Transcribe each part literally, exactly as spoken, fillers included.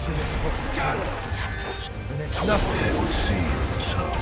chasing us for eternity, and it's nothing. It would seem so.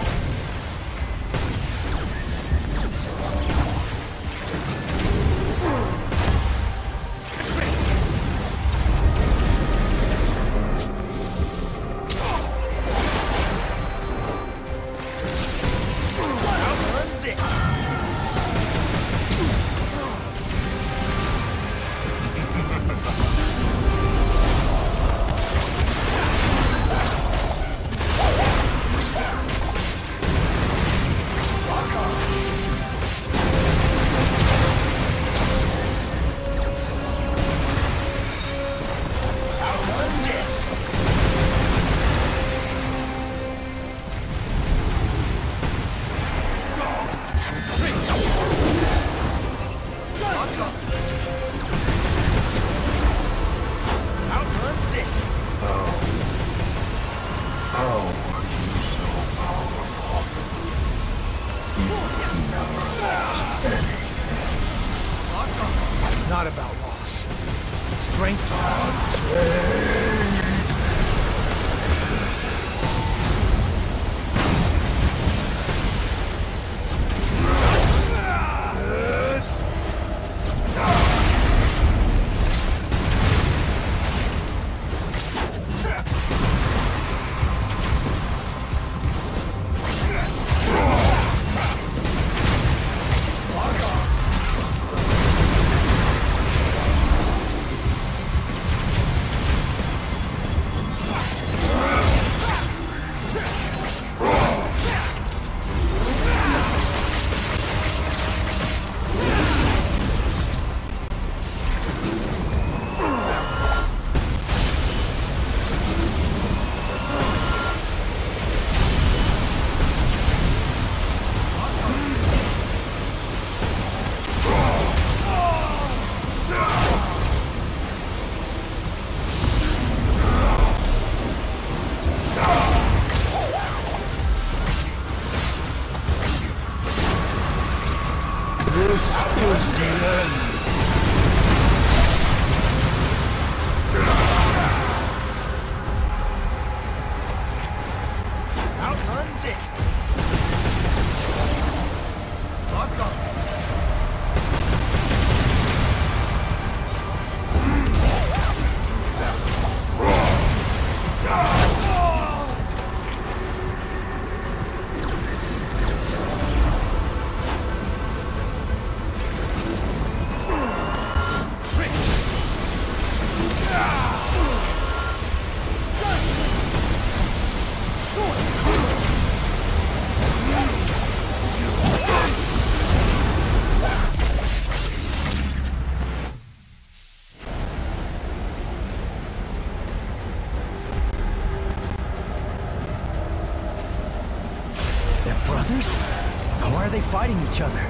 Fighting each other.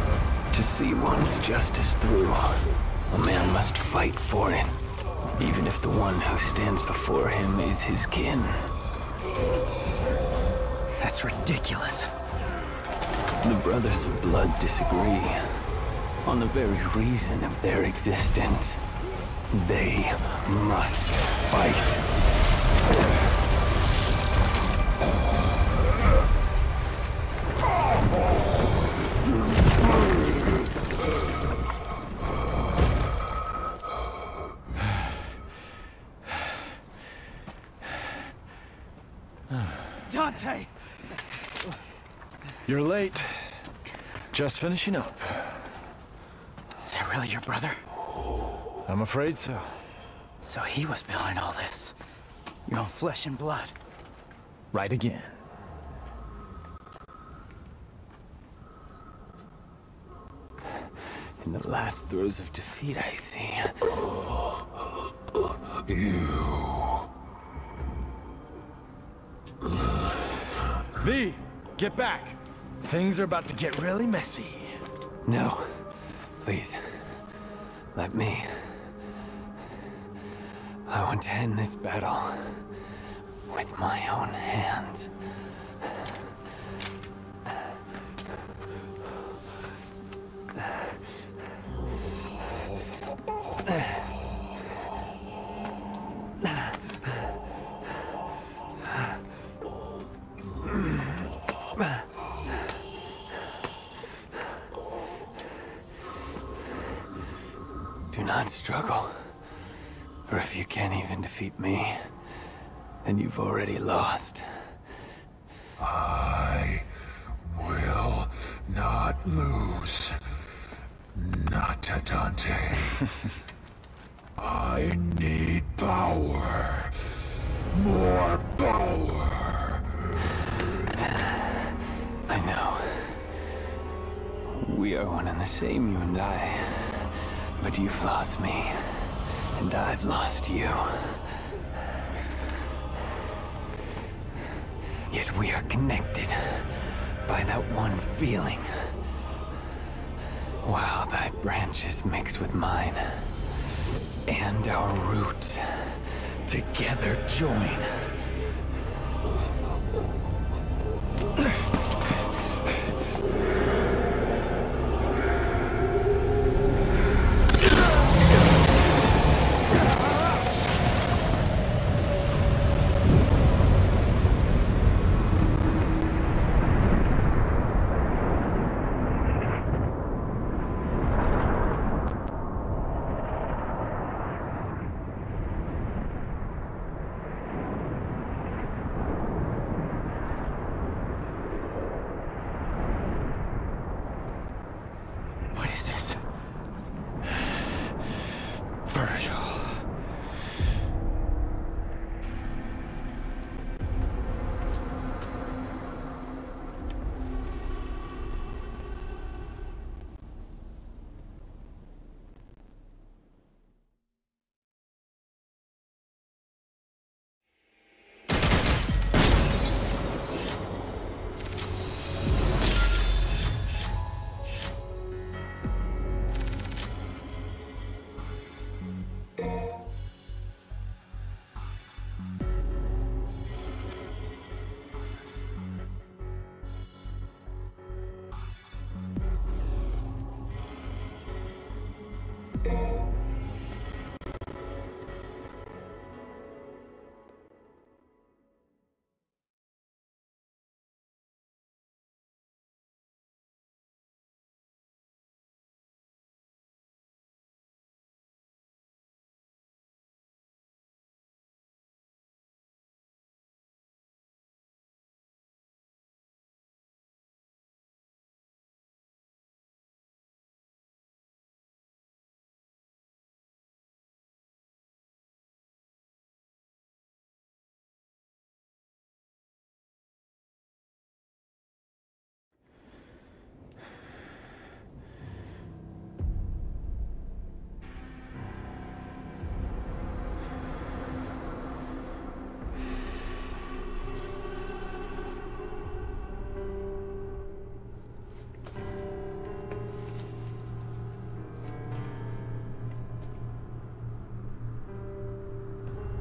To see one's justice through, a man must fight for it, even if the one who stands before him is his kin. That's ridiculous. The brothers of blood disagree on the very reason of their existence. They must fight. Dante! You're late. Just finishing up. Is that really your brother? I'm afraid so. So he was behind all this. Your own flesh and blood. Right again. In the last throes of defeat, I see. You. V, get back! Things are about to get really messy. No, please. Let me. I want to end this battle with my own hands. Do not struggle, for if you can't even defeat me, then you've already lost. I will not lose. Not to Dante. I need power. More power. I know. We are one and the same, you and I. But you've lost me. And I've lost you. Yet we are connected by that one feeling. While thy branches mix with mine, and our roots together join.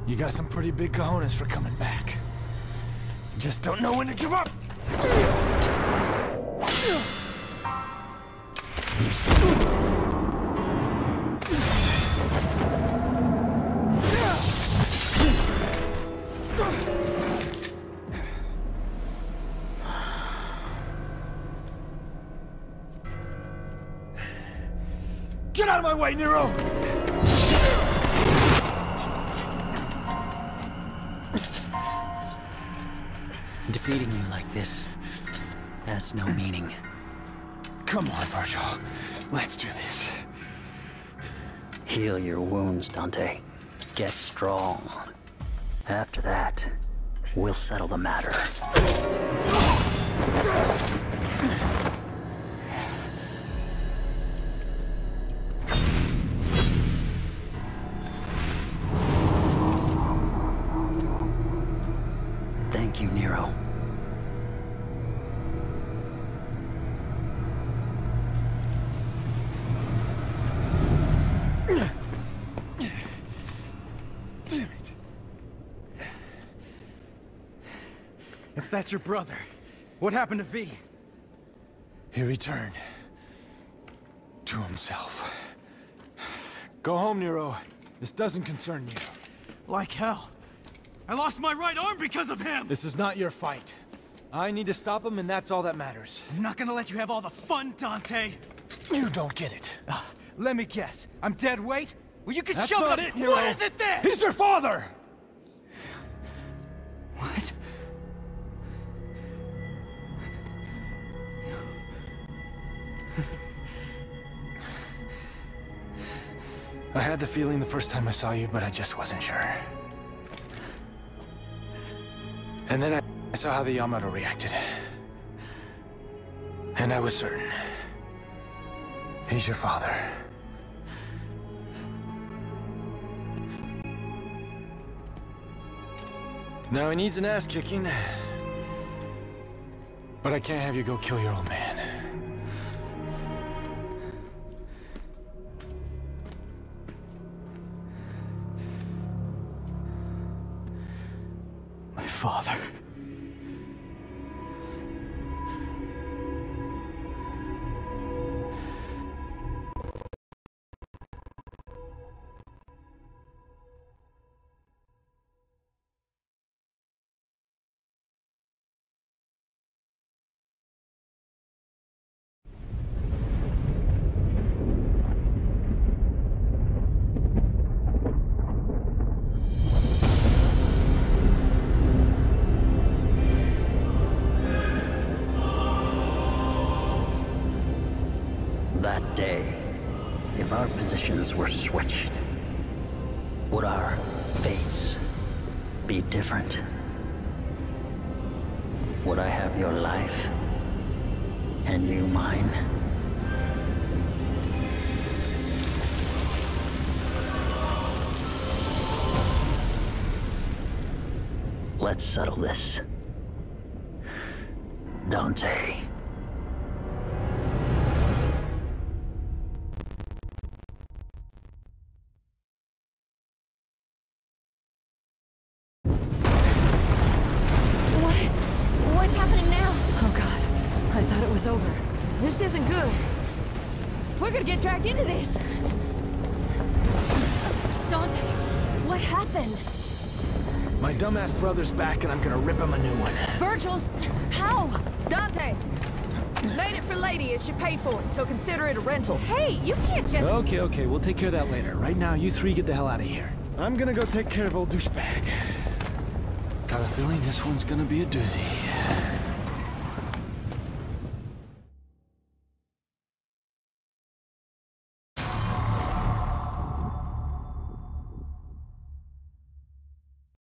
You got some pretty big cojones for coming back. Just don't know when to give up! Get out of my way, Nero! Defeating you like this has no meaning. Come on, Virgil. Let's do this. Heal your wounds, Dante. Get strong. After that, we'll settle the matter. Thank you, Nero. If that's your brother, what happened to V? He returned to himself. Go home, Nero. This doesn't concern you. Like hell. I lost my right arm because of him! This is not your fight. I need to stop him, and that's all that matters. I'm not gonna let you have all the fun, Dante! You don't get it. Uh, let me guess. I'm dead weight? Well, you can that's shove not it up! It, Nero. What is it then?! He's your father! What? I had the feeling the first time I saw you, but I just wasn't sure. And then I... I saw how the Yamato reacted. And I was certain. He's your father. Now he needs an ass kicking. But I can't have you go kill your old man. My father. That day, if our positions were switched, would our fates be different? Would I have your life and you mine? Let's settle this, Dante. Over. This isn't good. We're gonna get dragged into this. Dante, what happened? My dumbass brother's back and I'm gonna rip him a new one. Virgil's? How? Dante! Made it for Lady and she paid for it, so consider it a rental. Hey, you can't just... Okay, okay, we'll take care of that later. Right now, you three get the hell out of here. I'm gonna go take care of old douchebag. Got a feeling this one's gonna be a doozy.